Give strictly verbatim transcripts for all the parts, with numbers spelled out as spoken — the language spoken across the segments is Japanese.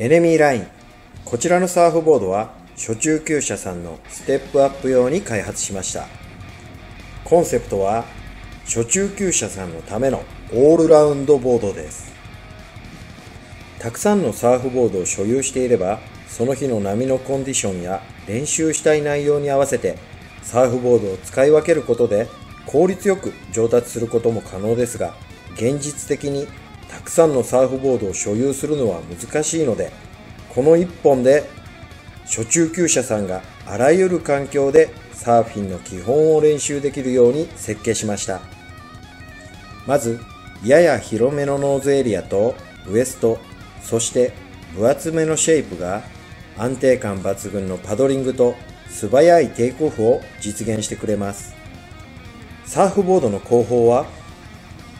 エネミーライン。こちらのサーフボードは初中級者さんのステップアップ用に開発しました。コンセプトは初中級者さんのためのオールラウンドボードです。たくさんのサーフボードを所有していれば、その日の波のコンディションや練習したい内容に合わせてサーフボードを使い分けることで効率よく上達することも可能ですが、現実的にたくさんのサーフボードを所有するのは難しいので、このいっぽんで初中級者さんがあらゆる環境でサーフィンの基本を練習できるように設計しました。まず、やや広めのノーズエリアとウエスト、そして分厚めのシェイプが安定感抜群のパドリングと素早いテイクオフを実現してくれます。サーフボードの後方は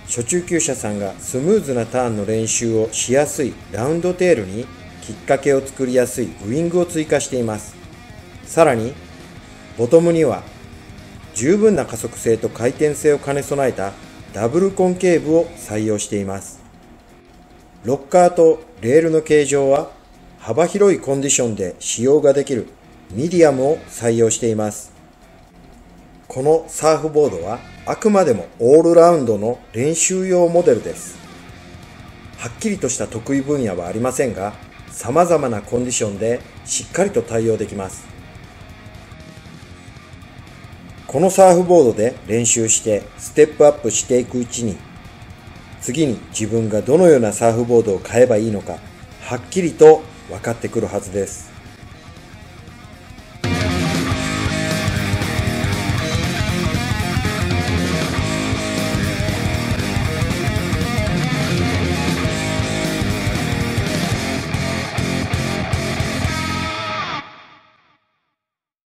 初中級者さんがスムーズなターンの練習をしやすいラウンドテールにきっかけを作りやすいウィングを追加しています。さらに、ボトムには十分な加速性と回転性を兼ね備えたダブルコンケーブを採用しています。ロッカーとレールの形状は幅広いコンディションで使用ができるミディアムを採用しています。このサーフボードはあくまでもオールラウンドの練習用モデルです。はっきりとした得意分野はありませんが、様々なコンディションでしっかりと対応できます。このサーフボードで練習してステップアップしていくうちに、次に自分がどのようなサーフボードを買えばいいのか、はっきりと分かってくるはずです。